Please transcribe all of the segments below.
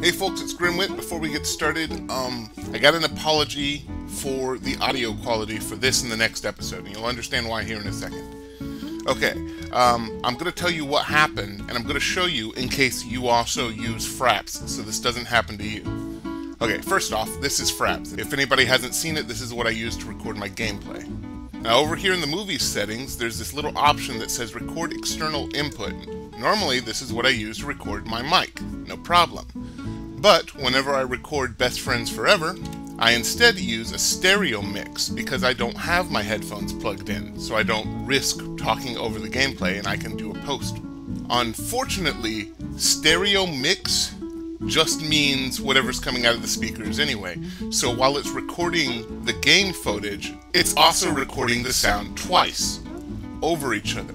Hey folks, it's Grimwit. Before we get started, I got an apology for the audio quality for this and the next episode, and you'll understand why here in a second. Okay, I'm going to tell you what happened, and I'm going to show you in case you also use Fraps, so this doesn't happen to you. Okay, first off, this is Fraps. If anybody hasn't seen it, this is what I use to record my gameplay. Now over here in the movie settings, there's this little option that says record external input. Normally, this is what I use to record my mic, no problem. But whenever I record Best Friends Forever, I instead use a stereo mix because I don't have my headphones plugged in, so I don't risk talking over the gameplay and I can do a post. Unfortunately, stereo mix just means whatever's coming out of the speakers anyway, so while it's recording the game footage, it's also recording the sound twice over each other.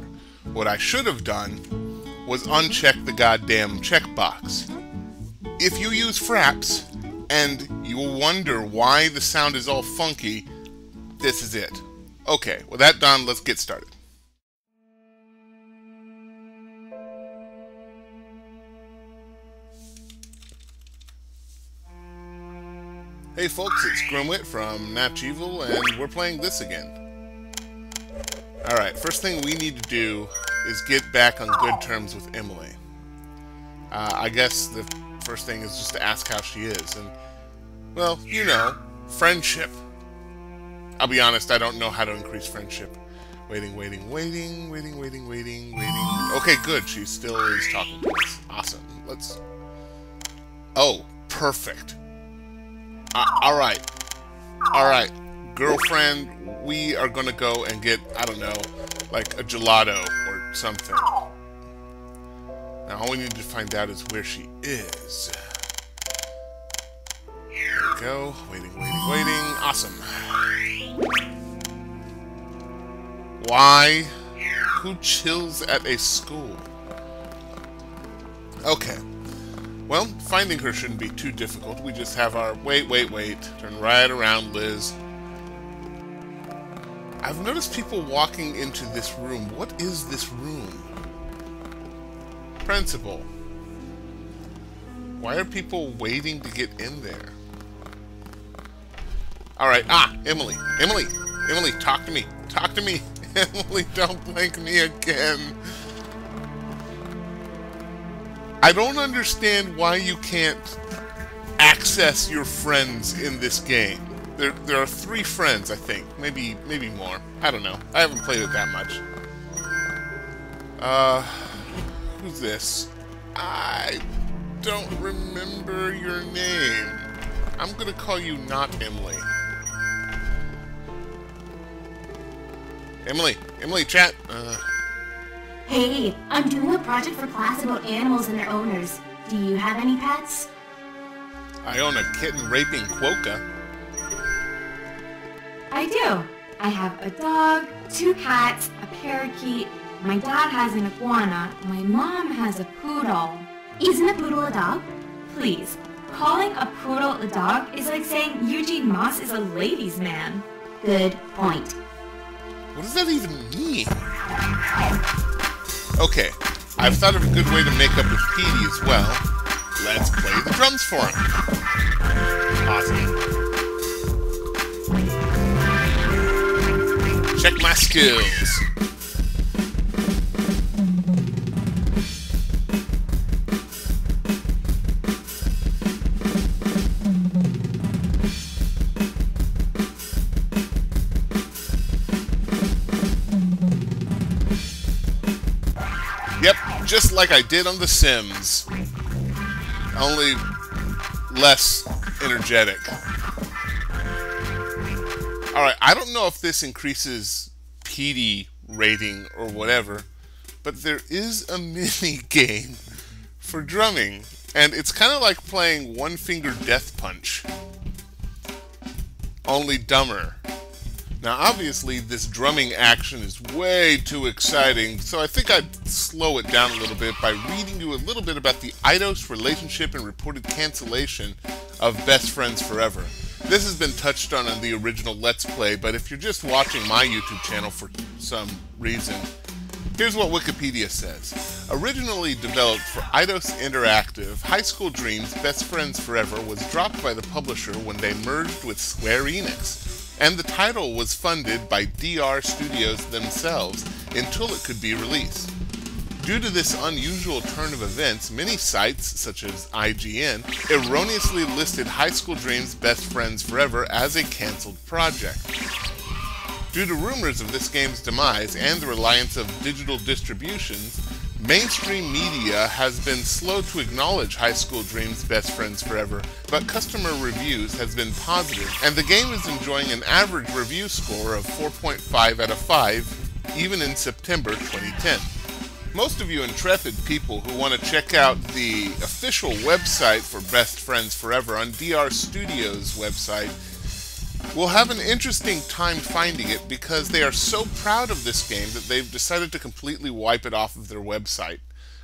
What I should have done was uncheck the goddamn checkbox. If you use Fraps, and you'll wonder why the sound is all funky, this is it. Okay, with that done, let's get started. Hey folks, it's Grimwit from Natch Evil, and we're playing this again. Alright, first thing we need to do is get back on good terms with Emily. I guess the first thing is just to ask how she is, and, well, you know, friendship. I'll be honest, I don't know how to increase friendship. Waiting. Okay, good, she still is talking to us. Awesome. Let's... oh, perfect. Alright. Girlfriend, we are gonna go and get, I don't know, like a gelato or something. Now, all we need to find out is where she is. Here we go. Waiting. Awesome. Why? Who chills at a school? Okay. Well, finding her shouldn't be too difficult. We just have our... wait. Turn right around, Liz. I've noticed people walking into this room. What is this room? Principal. Why are people waiting to get in there? Alright, Emily. Emily, talk to me. Emily, don't blank me again. I don't understand why you can't access your friends in this game. There are three friends, I think. Maybe more. I don't know. I haven't played it that much. Who's this? I don't remember your name. I'm gonna call you not Emily. Emily, chat. Hey, I'm doing a project for class about animals and their owners. Do you have any pets? I own a kitten raping quokka. I do. I have a dog, two cats, a parakeet. My dad has an iguana, my mom has a poodle. Isn't a poodle a dog? Please, calling a poodle a dog is like saying Eugene Moss is a ladies' man. Good point. What does that even mean? Okay, I've thought of a good way to make up with Petey as well. Let's play the drums for him. Awesome. Check my skills. Just like I did on The Sims, only less energetic. Alright, I don't know if this increases PD rating or whatever, but there is a mini-game for drumming, and it's kind of like playing One Finger Death Punch, only dumber. Now, obviously, this drumming action is way too exciting, so I think I'd slow it down a little bit by reading you a little bit about the Eidos relationship and reported cancellation of Best Friends Forever. This has been touched on in the original Let's Play, but if you're just watching my YouTube channel for some reason, here's what Wikipedia says. Originally developed for Eidos Interactive, High School Dreams: Best Friends Forever was dropped by the publisher when they merged with Square Enix, and the title was funded by DR Studios themselves until it could be released. Due to this unusual turn of events, many sites, such as IGN, erroneously listed High School Dreams: Best Friends Forever as a cancelled project. Due to rumors of this game's demise and the reliance of digital distributions, mainstream media has been slow to acknowledge High School Dreams: Best Friends Forever, but customer reviews has been positive, and the game is enjoying an average review score of 4.5 out of 5, even in September 2010. Most of you intrepid people who want to check out the official website for Best Friends Forever on DR Studios' website will have an interesting time finding it, because they are so proud of this game that they've decided to completely wipe it off of their website,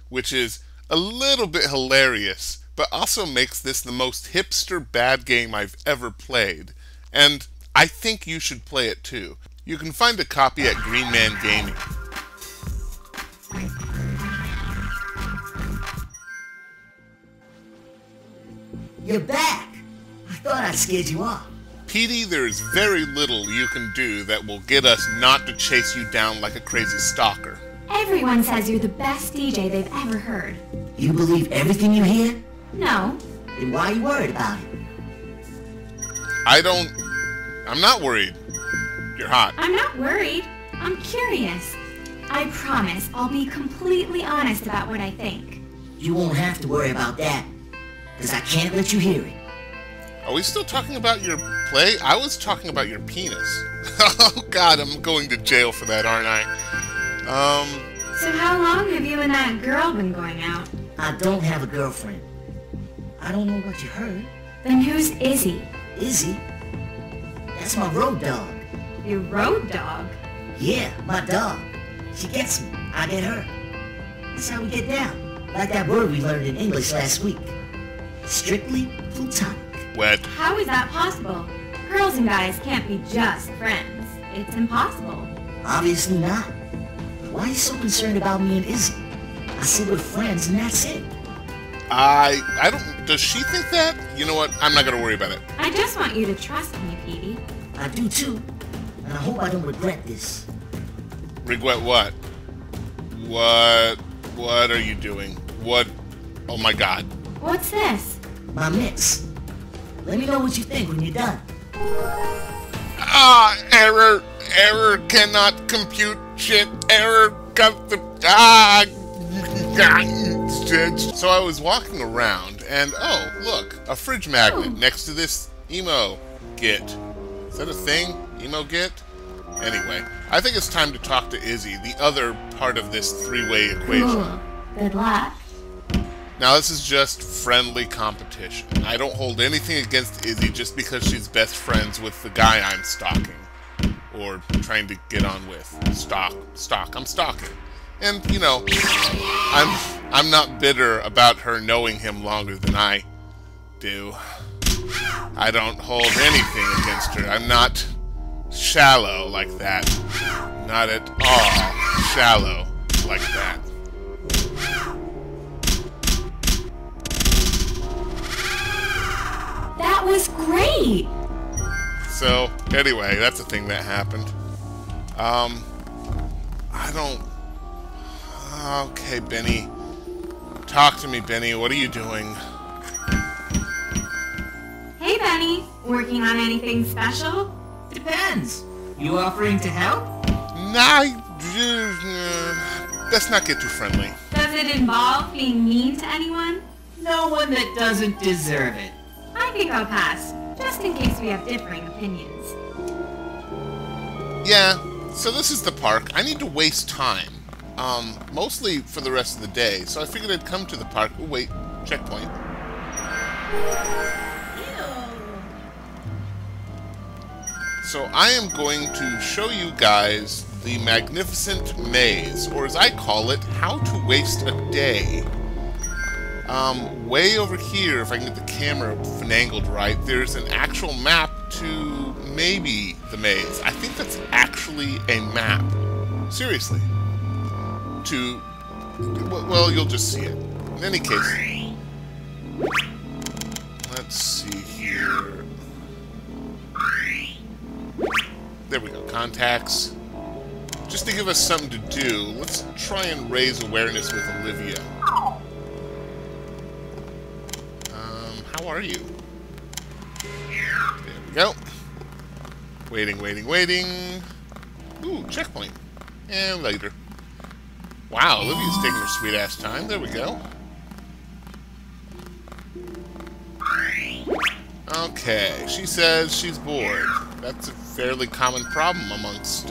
which is a little bit hilarious, but also makes this the most hipster bad game I've ever played, and I think you should play it too. You can find a copy at Green Man Gaming. You're back! I thought I scared you off. Petey, there is very little you can do that will get us not to chase you down like a crazy stalker. Everyone says you're the best DJ they've ever heard. You believe everything you hear? No. Then why are you worried about it? I'm not worried. You're hot. I'm not worried. I'm curious. I promise I'll be completely honest about what I think. You won't have to worry about that, because I can't let you hear it. Are we still talking about your play? I was talking about your penis. Oh god, I'm going to jail for that, aren't I? So how long have you and that girl been going out? I don't have a girlfriend. I don't know what you heard. Then who's Izzy? Izzy? That's my road dog. Your road dog? Yeah, my dog. She gets me. I get her. That's how we get down. Like that word we learned in English last week. Strictly platonic. Wet. How is that possible? Girls and guys can't be just friends. It's impossible. Obviously not. Why are you so concerned about me and Izzy? I said we're friends and that's it. Does she think that? You know what? I'm not gonna worry about it. I just want you to trust me, Petey. I do too. And I hope I don't regret this. Regret what? What are you doing? What? Oh my god. What's this? My mix. Let me know what you think when you're done. Error! Error! Cannot compute shit! Error! So I was walking around, and oh, look! A fridge magnet next to this emo git. Is that a thing? Emo git? Anyway, I think it's time to talk to Izzy, the other part of this three-way equation. Cool. Good luck. Now, this is just friendly competition. I don't hold anything against Izzy just because she's best friends with the guy I'm stalking. Or trying to get on with. I'm stalking. And, you know, I'm not bitter about her knowing him longer than I do. I don't hold anything against her. I'm not shallow like that. Not at all shallow like that. That was great! So, anyway, that's a thing that happened. Okay, Benny. Talk to me, Benny. What are you doing? Hey, Benny. Working on anything special? Depends. You offering to help? Nah, let's not get too friendly. Does it involve being mean to anyone? No one that doesn't deserve it. I think I'll pass, just in case we have differing opinions. Yeah, so this is the park. I need to waste time. Mostly for the rest of the day, so I figured I'd come to the park. Oh, wait, checkpoint. Ew. So I am going to show you guys the magnificent maze, or as I call it, how to waste a day. Way over here, if I can get the camera finagled right, there's an actual map to maybe the maze. I think that's actually a map. Seriously. To Well, you'll just see it. In any case, let's see here. There we go. Contacts. Just to give us something to do, let's try and raise awareness with Olivia. How are you? There we go. Waiting, waiting, waiting. Ooh, checkpoint. And later. Wow, Olivia's taking her sweet-ass time. There we go. Okay, she says she's bored. That's a fairly common problem amongst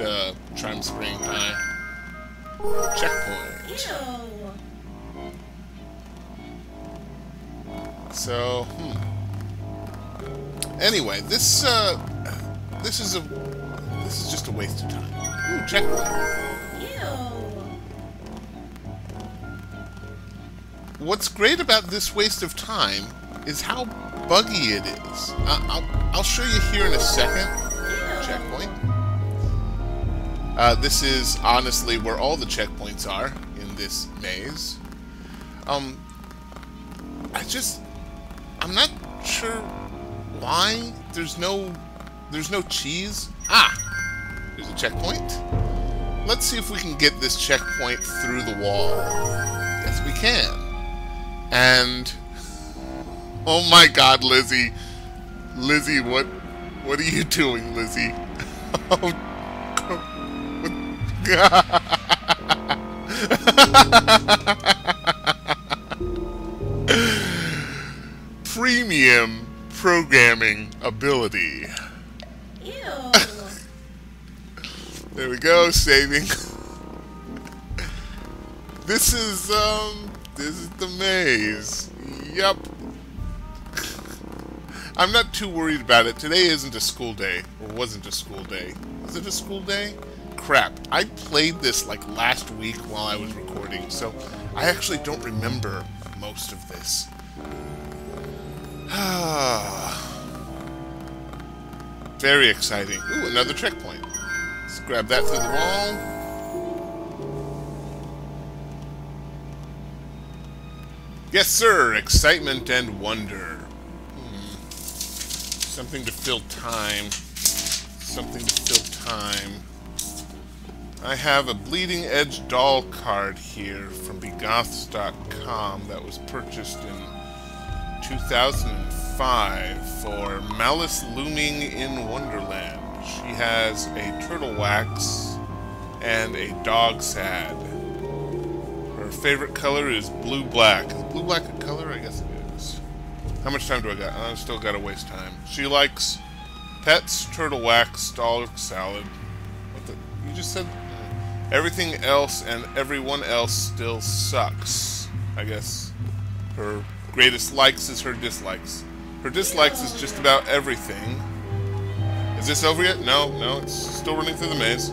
Charm Springs High. Checkpoint. So, anyway, this is just a waste of time. Ooh, checkpoint. What's great about this waste of time is how buggy it is. I'll show you here in a second. Checkpoint. This is honestly where all the checkpoints are in this maze. I'm not sure why there's no cheese. Ah, there's a checkpoint. Let's see if we can get this checkpoint through the wall. Yes, we can. And oh my God, Lizzie. Lizzie, what are you doing, Lizzie? Oh God. Premium programming ability. Ew. There we go, saving. This is the maze. Yup. I'm not too worried about it. Today isn't a school day. Or wasn't a school day. Is it a school day? Crap. I played this like last week while I was recording, so I actually don't remember most of this. Very exciting. Ooh, another checkpoint. Let's grab that through the wall. Yes, sir! Excitement and wonder. Something to fill time. Something to fill time. I have a Bleeding Edge doll card here from BeGoths.com that was purchased in 2005 for Malice Looming in Wonderland. She has a turtle wax and a dog sad. Her favorite color is blue-black. Is blue-black a color? I guess it is. How much time do I got? I've still got to waste time. She likes pets, turtle wax, dog salad. What the? You just said everything else and everyone else still sucks. I guess her greatest likes is her dislikes. Her dislikes is just about everything. Is this over yet? No, it's still running through the maze.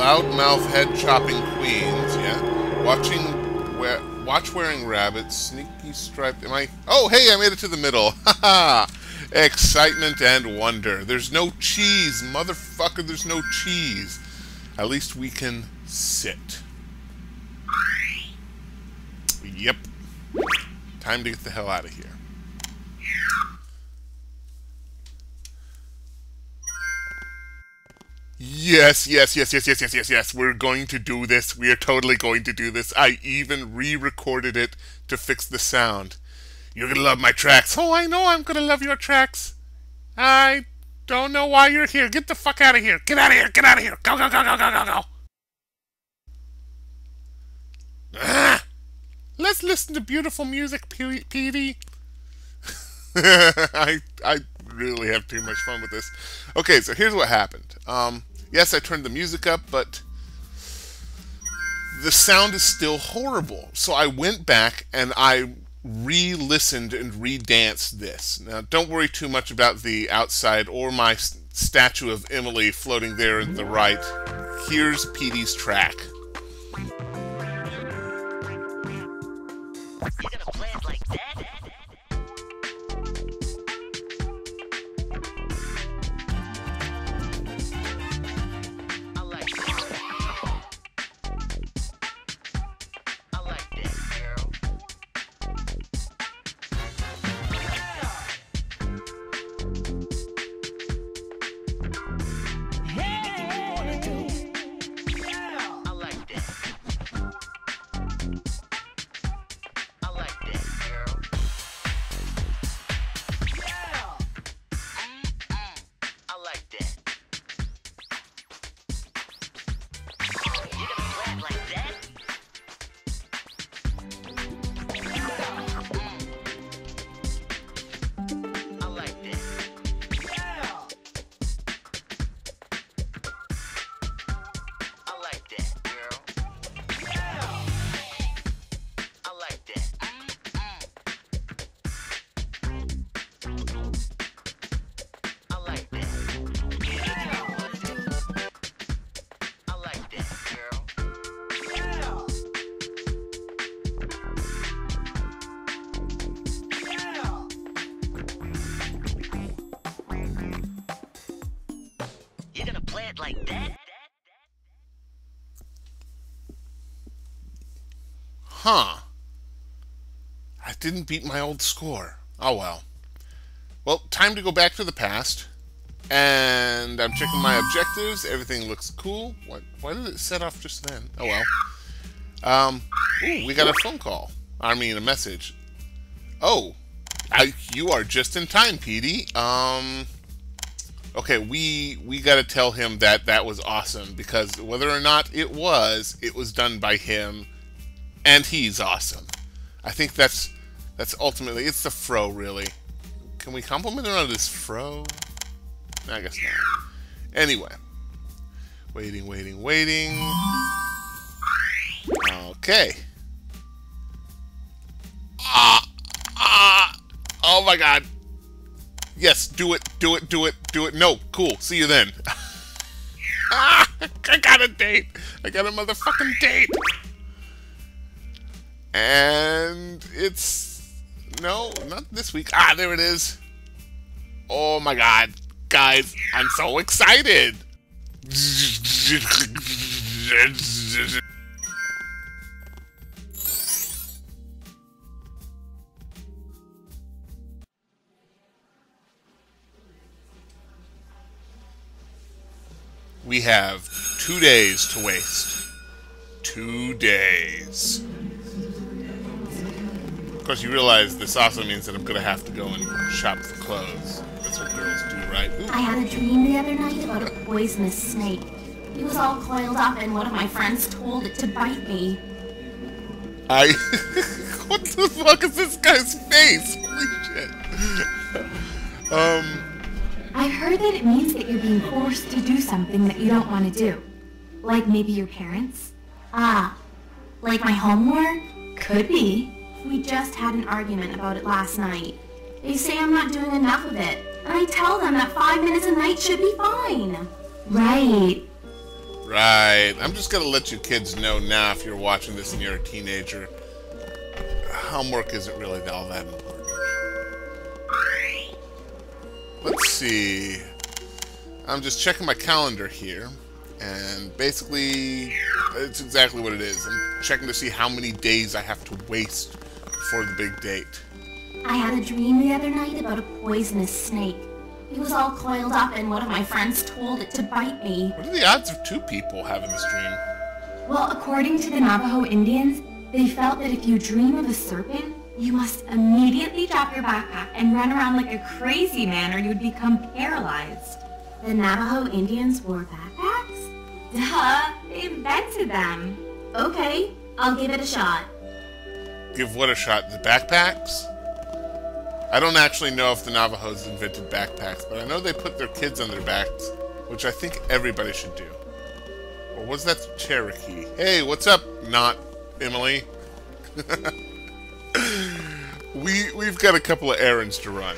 Loudmouth head-chopping queens, yeah. Watch-wearing rabbits, sneaky striped... Am I... Oh, hey, I made it to the middle. Ha-ha! Excitement and wonder. There's no cheese, motherfucker, there's no cheese. At least we can sit. Yep. Time to get the hell out of here. Yes, we're going to do this. We are totally going to do this. I even re-recorded it to fix the sound. You're gonna love my tracks. Oh, I know I'm gonna love your tracks. I don't know why you're here. Get the fuck out of here. Get out of here, get out of here. Go, go, go, go, go, go, go. Ah, let's listen to beautiful music, Petey. I really have too much fun with this. Okay, so here's what happened. Yes, I turned the music up, but the sound is still horrible. So I went back and I re-listened and re-danced this. Now, don't worry too much about the outside or my statue of Emily floating there at the right. Here's Petey's track. He's gonna play it like that? like that. Huh. I didn't beat my old score. Oh well. Well, time to go back to the past. And I'm checking my objectives. Everything looks cool. Why did it set off just then? Oh well. Ooh, we got a phone call. I mean, a message. Oh, you are just in time, Petey. Okay, we got to tell him that that was awesome, because whether or not it was done by him, and he's awesome. I think that's ultimately, it's the fro, really. Can we compliment him on his fro? I guess not. Anyway. Waiting. Okay. Oh my god. Yes, do it. No, cool. See you then. I got a date. I got a motherfucking date. And it's... No, not this week. Ah, there it is. Oh my god. Guys, I'm so excited. We have 2 days to waste. 2 days. Of course, you realize this also means that I'm going to have to go and shop for clothes. That's what girls do, right? Ooh. I had a dream the other night about a poisonous snake. It was all coiled up, and one of my friends told it to bite me. I... What the fuck is this guy's face? Holy shit. I heard that it means that you're being forced to do something that you don't want to do. Like maybe your parents? Ah, like my homework? Could be. We just had an argument about it last night. They say I'm not doing enough of it, and I tell them that 5 minutes a night should be fine. Right. I'm just going to let you kids know now, if you're watching this and you're a teenager, homework isn't really all that important. Let's see. I'm just checking my calendar here, and basically, it's exactly what it is. I'm checking to see how many days I have to waste before the big date. I had a dream the other night about a poisonous snake. It was all coiled up, and one of my friends told it to bite me. What are the odds of two people having this dream? Well, according to the Navajo Indians, they felt that if you dream of a serpent, you must immediately drop your backpack and run around like a crazy man, or you would become paralyzed. The Navajo Indians wore backpacks? Duh, they invented them. Okay, I'll give it a shot. Give what a shot? The backpacks? I don't actually know if the Navajos invented backpacks, but I know they put their kids on their backs, which I think everybody should do. Or was that Cherokee? Hey, what's up, not Emily? We've got a couple of errands to run.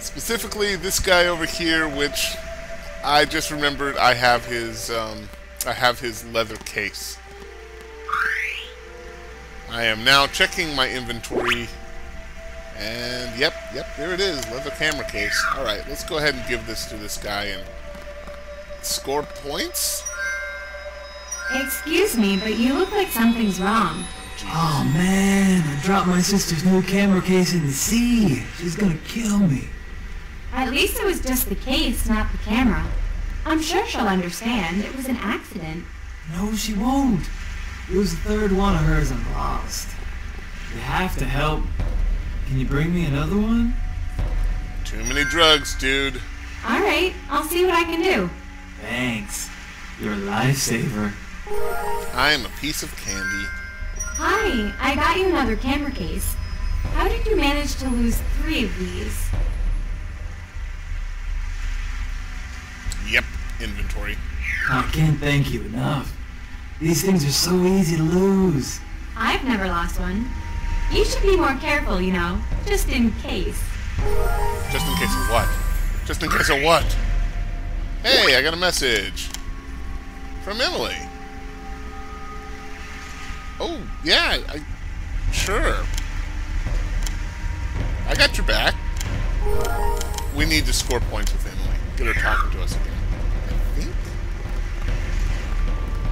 Specifically, this guy over here, which I just remembered, I have his leather case. I am now checking my inventory, and yep, there it is, leather camera case. All right, let's go ahead and give this to this guy and score points. Excuse me, but you look like something's wrong. Oh man, I dropped my sister's new camera case in the sea. She's gonna kill me. At least it was just the case, not the camera. I'm sure she'll understand. It was an accident. No, she won't. It was the third one of hers and lost. You have to help. Can you bring me another one? Too many drugs, dude. Alright, I'll see what I can do. Thanks. You're a lifesaver. I am a piece of candy. Hi, I got you another camera case. How did you manage to lose 3 of these? Yep, inventory. I can't thank you enough. These things are so easy to lose. I've never lost one. You should be more careful, you know, just in case. Just in case of what? Just in case of what? Hey, I got a message from Emily. Oh, yeah, sure. I got your back. We need to score points with Emily. Get her talking to us again.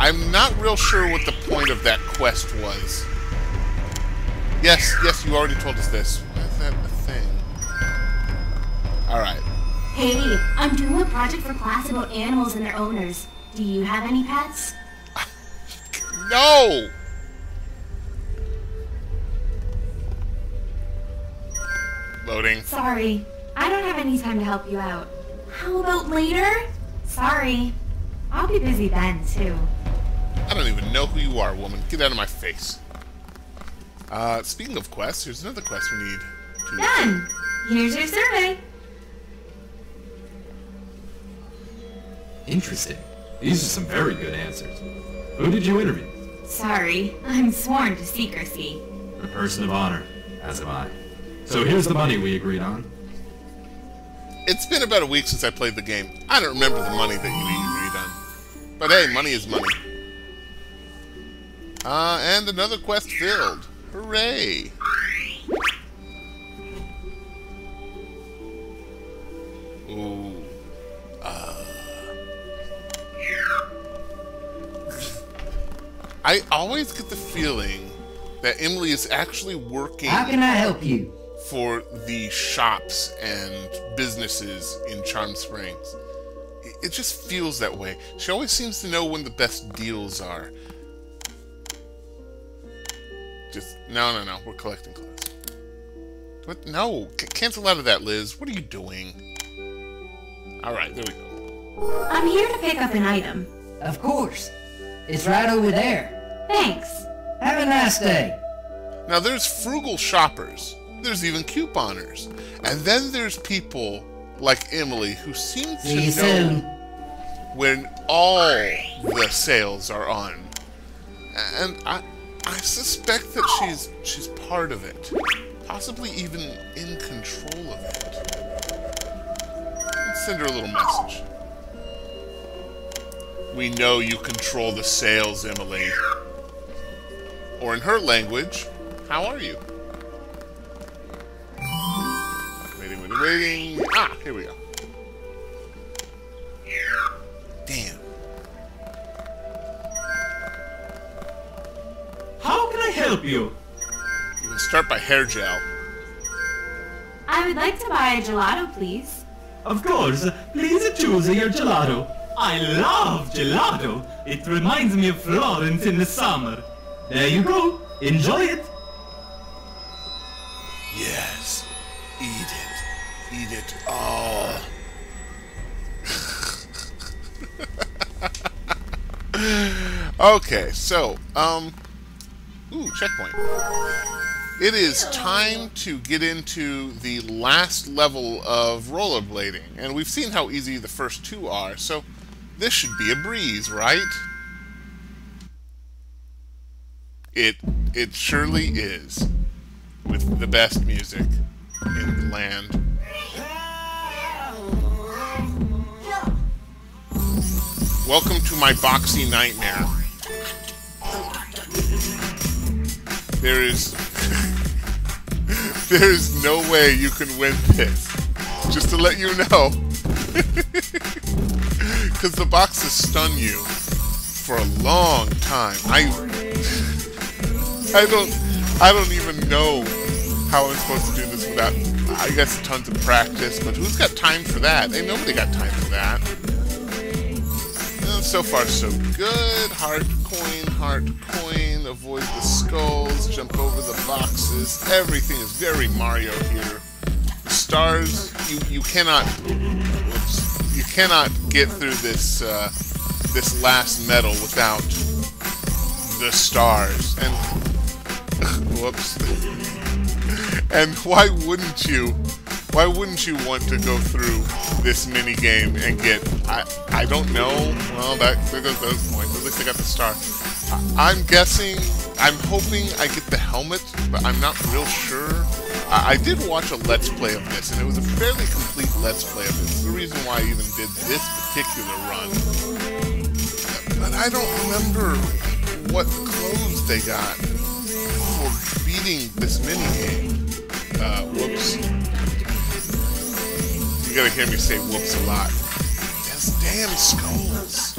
I'm not real sure what the point of that quest was. Yes, yes, you already told us this. Why is that a thing? Alright. Hey, I'm doing a project for class about animals and their owners. Do you have any pets? No! Loading. Sorry, I don't have any time to help you out. How about later? Sorry. I'll be busy then, too. I don't even know who you are, woman. Get out of my face. Speaking of quests, here's another quest we need to... Done! Here's your survey. Interesting. These are some very good answers. Who did you interview? Sorry, I'm sworn to secrecy. A person of honor, as am I. So here's the money we agreed on. It's been about a week since I played the game. I don't remember the money that you agreed on. But hey, money is money. And another quest filled. Hooray! Ooh. I always get the feeling that Emily is actually working... How can I help you? ...for the shops and businesses in Charm Springs. It just feels that way. She always seems to know when the best deals are. Just... No. We're collecting class. What? No. Cancel out of that, Liz. What are you doing? Alright, there we go. I'm here to pick up an item. Of course. It's right over there. Thanks. Have a nice day. Now there's frugal shoppers. There's even couponers. And then there's people like Emily who seem to know soon. When all the sales are on. And I suspect that she's part of it. Possibly even in control of it. Let's send her a little message. We know you control the sales, Emily. Or in her language, how are you? Waiting. Ah, here we go. Damn. How can I help you? You can start by hair gel. I would like to buy a gelato, please. Of course. Please choose your gelato. I love gelato. It reminds me of Florence in the summer. There you go. Enjoy it. Yes. Eat it. Eat it all. Okay, so, ooh, checkpoint. It is time to get into the last level of rollerblading. And we've seen how easy the first two are, so... This should be a breeze, right? It surely is. With the best music in the land. Welcome to my boxy nightmare. There is... there is no way you can win this. Just to let you know. Because the boxes stun you for a long time. I don't even know how I'm supposed to do this without, I guess, tons of practice. But who's got time for that? Ain't nobody got time for that. So far, so good. Heart coin, avoid the skulls, jump over the boxes. Everything is very Mario here. The stars, you cannot... Whoops. You cannot get through this this last medal without the stars. And whoops. And why wouldn't you? Why wouldn't you want to go through this mini game and get? I don't know. Well, there goes those points. At least I got the star. I'm guessing. I'm hoping I get the helmet, but I'm not real sure. I did watch a Let's Play of this, and it was a fairly complete Let's Play of it. It's the reason why I even did this particular run. But I don't remember what clothes they got for beating this minigame. Whoops. You gotta hear me say whoops a lot. That's damn skulls.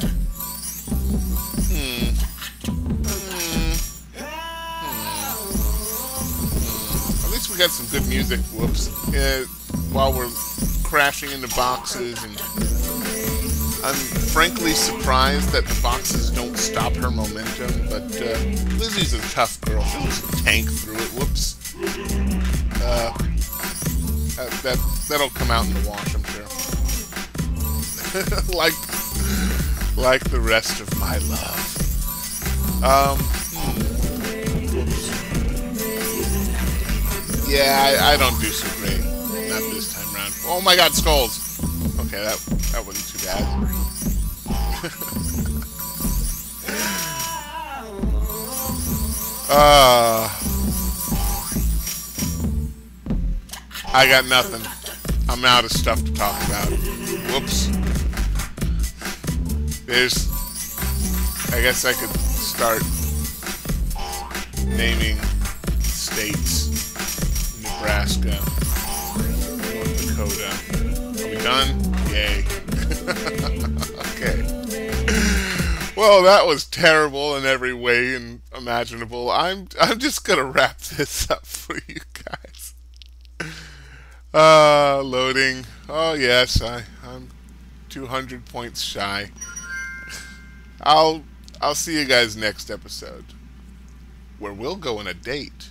got some good music. Whoops. While we're crashing into boxes, and I'm frankly surprised that the boxes don't stop her momentum, but Lizzie's a tough girl. She'll just tank through it. Whoops. That'll come out in the wash, I'm sure. like the rest of my love. Yeah, I don't do so great. Not this time around. Oh my god, skulls! Okay, that wasn't too bad. I got nothing. I'm out of stuff to talk about. Whoops. I guess I could start naming states. Nebraska, North Dakota. Are we done? Yay. Okay. Well, that was terrible in every way and imaginable. I'm just gonna wrap this up for you guys. Loading. Oh yes, I'm 200 points shy. I'll see you guys next episode, where we'll go on a date.